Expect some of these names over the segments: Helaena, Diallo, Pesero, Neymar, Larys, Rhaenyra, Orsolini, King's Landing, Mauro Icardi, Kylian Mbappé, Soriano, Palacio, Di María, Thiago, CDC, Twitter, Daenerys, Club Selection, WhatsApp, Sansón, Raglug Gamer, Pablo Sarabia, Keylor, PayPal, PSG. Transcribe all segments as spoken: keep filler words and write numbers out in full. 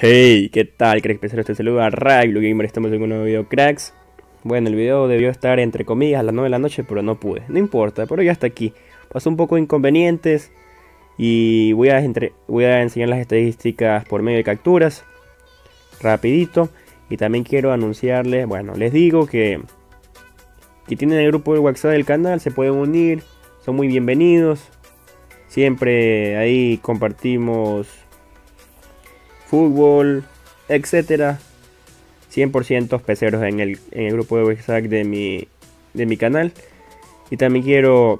Hey, ¿qué tal? Crack Pesero, este saludo a Raglug Gamer, estamos en un nuevo video, cracks. Bueno, el video debió estar entre comillas a las nueve de la noche, pero no pude, no importa, pero ya está aquí. Pasó un poco de inconvenientes y voy a, entre... voy a enseñar las estadísticas por medio de capturas, rapidito. Y también quiero anunciarles, bueno, les digo que que tienen el grupo de WhatsApp del canal, se pueden unir, son muy bienvenidos. Siempre ahí compartimos fútbol, etcétera. cien por ciento peceros en el, en el grupo de WhatsApp de mi, de mi canal. Y también quiero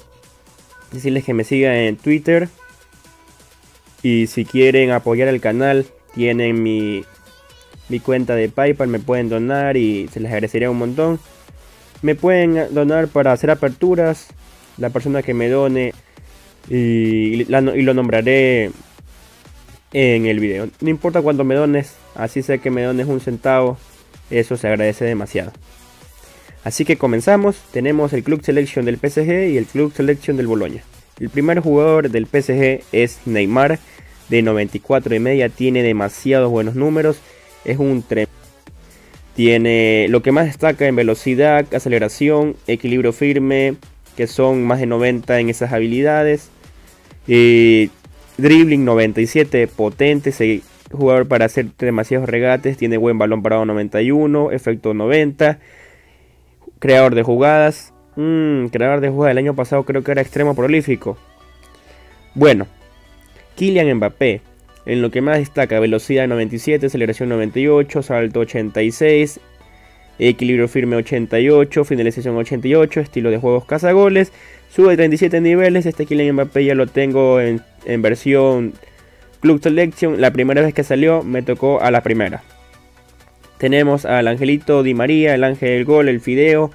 decirles que me sigan en Twitter. Y si quieren apoyar al canal, tienen mi, mi cuenta de PayPal, me pueden donar y se les agradecería un montón. Me pueden donar para hacer aperturas, la persona que me done, y, la, y lo nombraré en el video. No importa cuánto me dones, así sea que me dones un centavo, eso se agradece demasiado. Así que comenzamos. Tenemos el Club Selection del P S G y el Club Selection del Boloña. El primer jugador del P S G es Neymar, de noventa y cuatro y media, tiene demasiados buenos números, es un tremendo. Tiene lo que más destaca en velocidad, aceleración, equilibrio firme, que son más de noventa en esas habilidades. Y dribbling noventa y siete, potente, jugador para hacer demasiados regates, tiene buen balón parado noventa y uno, efecto noventa, creador de jugadas, mmm, creador de jugadas del año pasado creo que era extremo prolífico. Bueno, Kylian Mbappé, en lo que más destaca, velocidad noventa y siete, aceleración noventa y ocho, salto ochenta y seis, equilibrio firme ochenta y ocho, finalización ochenta y ocho, estilo de juegos cazagoles, sube treinta y siete niveles. Este Kylian Mbappé ya lo tengo en, en versión Club Selection. La primera vez que salió me tocó a la primera. Tenemos al Angelito Di María, el ángel del gol, el fideo,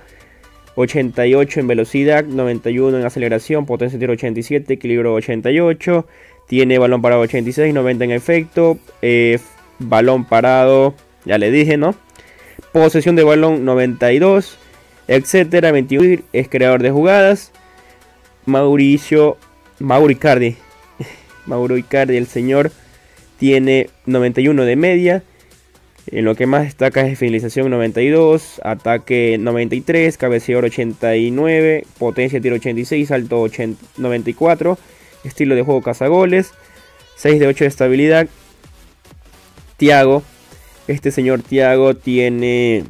ochenta y ocho en velocidad, noventa y uno en aceleración, potencia de tiro ochenta y siete, equilibrio ochenta y ocho, tiene balón parado ochenta y seis, noventa en efecto, eh, balón parado, ya le dije, ¿no? Posesión de balón noventa y dos, etcétera, veintiuno, es creador de jugadas. Mauricio, Mauro Icardi, Mauro Icardi, el señor, tiene noventa y uno de media. En lo que más destaca es finalización noventa y dos, ataque noventa y tres, cabeceador ochenta y nueve, potencia de tiro ochenta y seis, salto noventa y cuatro, estilo de juego cazagoles, seis de ocho de estabilidad. Thiago, este señor Thiago tiene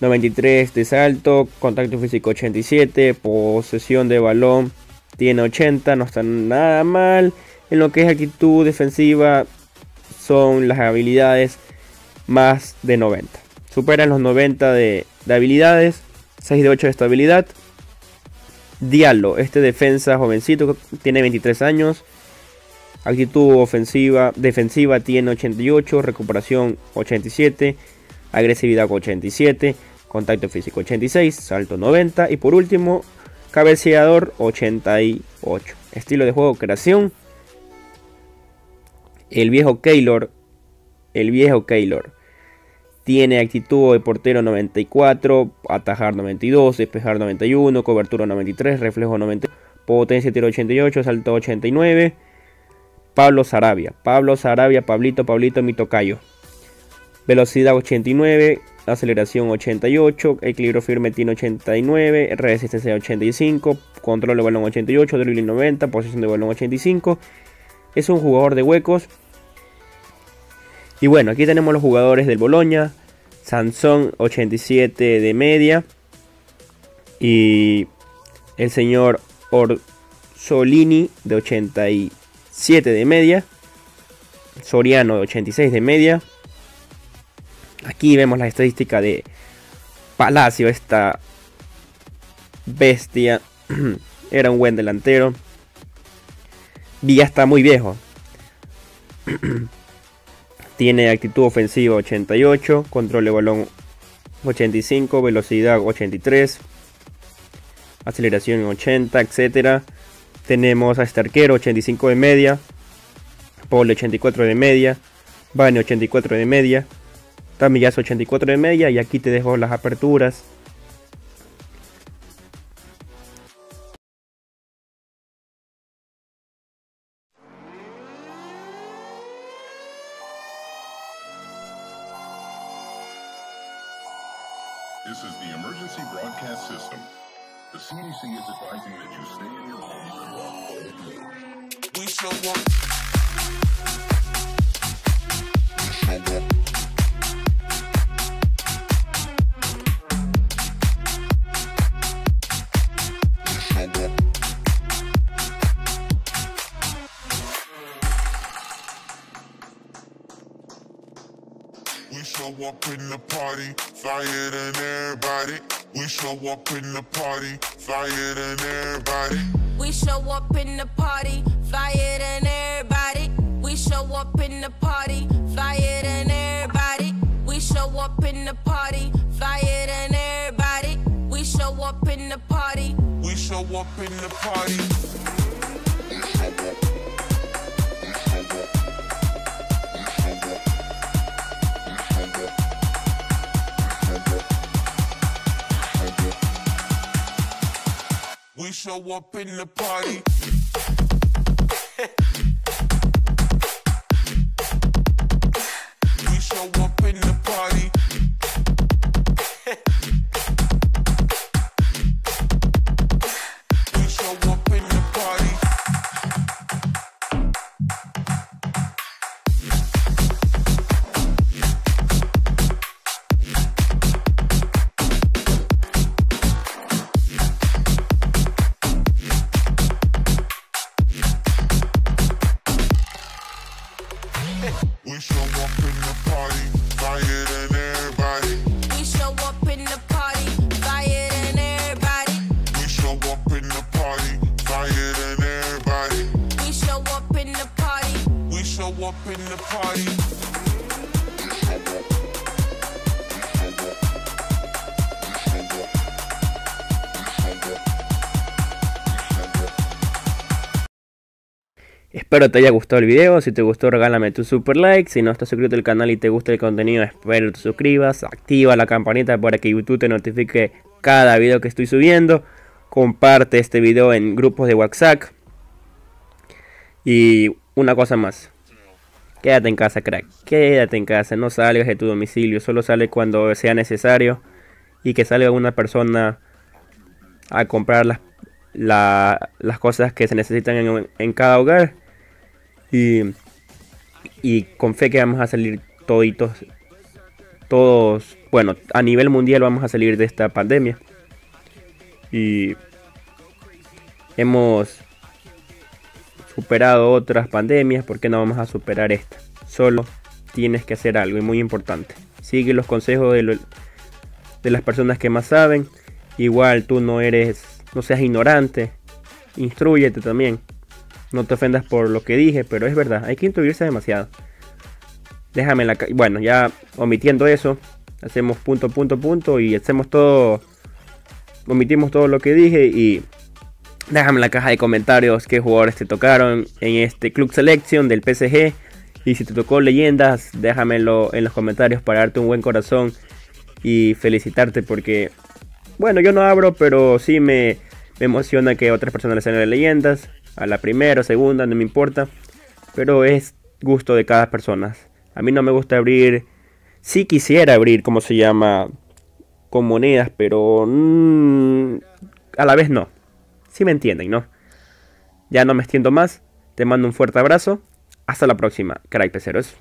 noventa y tres de salto, contacto físico ochenta y siete, posesión de balón tiene ochenta, no está nada mal. En lo que es actitud defensiva son las habilidades más de noventa, superan los noventa de, de habilidades, seis de ocho de estabilidad. Diallo, este defensa jovencito, tiene veintitrés años, actitud ofensiva, defensiva tiene ochenta y ocho, recuperación ochenta y siete, agresividad ochenta y siete, contacto físico ochenta y seis, salto noventa y por último cabeceador ochenta y ocho. Estilo de juego creación. El viejo Keylor, el viejo Keylor tiene actitud de portero noventa y cuatro, atajar noventa y dos, despejar noventa y uno, cobertura noventa y tres, reflejo noventa, potencia de tiro ochenta y ocho, salto ochenta y nueve. Pablo Sarabia, Pablo Sarabia, Pablito, Pablito, mi tocayo. Velocidad ochenta y nueve, aceleración ochenta y ocho, equilibrio firme tiene ochenta y nueve, resistencia ochenta y cinco, control de balón ochenta y ocho, dribbling noventa, posesión de balón ochenta y cinco. Es un jugador de huecos. Y bueno, aquí tenemos los jugadores del Boloña. Sansón, ochenta y siete de media. Y el señor Orsolini, de ochenta y siete. siete de media, Soriano de ochenta y seis de media. Aquí vemos la estadística de Palacio, esta bestia, era un buen delantero y ya está muy viejo. Tiene actitud ofensiva ochenta y ocho, control de balón ochenta y cinco, velocidad ochenta y tres, aceleración ochenta, etcétera. Tenemos a este arquero, ochenta y cinco de media, Pablo ochenta y cuatro de media, Vane ochenta y cuatro de media, Tamillazo ochenta y cuatro de media. Y aquí te dejo las aperturas. This is the emergency broadcast system. The C D C is advising that you stay in your home. We shall walk. We shall walk. We shall walk. We shall walk in the party, flyer than everybody. We show up in the party, flyer than everybody. We show up in the party, flyer than everybody. We show up in the party, flyer than everybody. We show up in the party, flyer than everybody. We show up in the party. We show up in the party. We show up. We show up. We show up. We show up. We show up in the party. We show up in the party. We show up in the party. Espero te haya gustado el video. Si te gustó, regálame tu super like. Si no estás suscrito al canal y te gusta el contenido, espero te suscribas, activa la campanita para que YouTube te notifique cada video que estoy subiendo. Comparte este video en grupos de WhatsApp. Y una cosa más, quédate en casa, crack, quédate en casa, no salgas de tu domicilio, solo sale cuando sea necesario y que salga una persona a comprar las, la, las cosas que se necesitan en, en cada hogar. Y, y con fe que vamos a salir toditos, todos, bueno, a nivel mundial vamos a salir de esta pandemia. Y hemos superado otras pandemias, ¿por qué no vamos a superar esta? Solo tienes que hacer algo, y muy importante. Sigue los consejos de, lo, de las personas que más saben. Igual tú no eres, no seas ignorante, instrúyete también. No te ofendas por lo que dije, pero es verdad, hay que intuirse demasiado. Déjame la... Bueno, ya omitiendo eso, hacemos punto, punto, punto y hacemos todo... Omitimos todo lo que dije y... Déjame en la caja de comentarios qué jugadores te tocaron en este Club Selection del P S G. Y si te tocó leyendas, déjamelo en los comentarios para darte un buen corazón y felicitarte porque... Bueno, yo no abro, pero sí me, me emociona que otras personas le salen de leyendas. A la primera o segunda, no me importa. Pero es gusto de cada persona. A mí no me gusta abrir. Sí quisiera abrir, como se llama, con monedas, pero mmm, a la vez no. Sí me entienden, ¿no? Ya no me extiendo más. Te mando un fuerte abrazo. Hasta la próxima, crack peceros.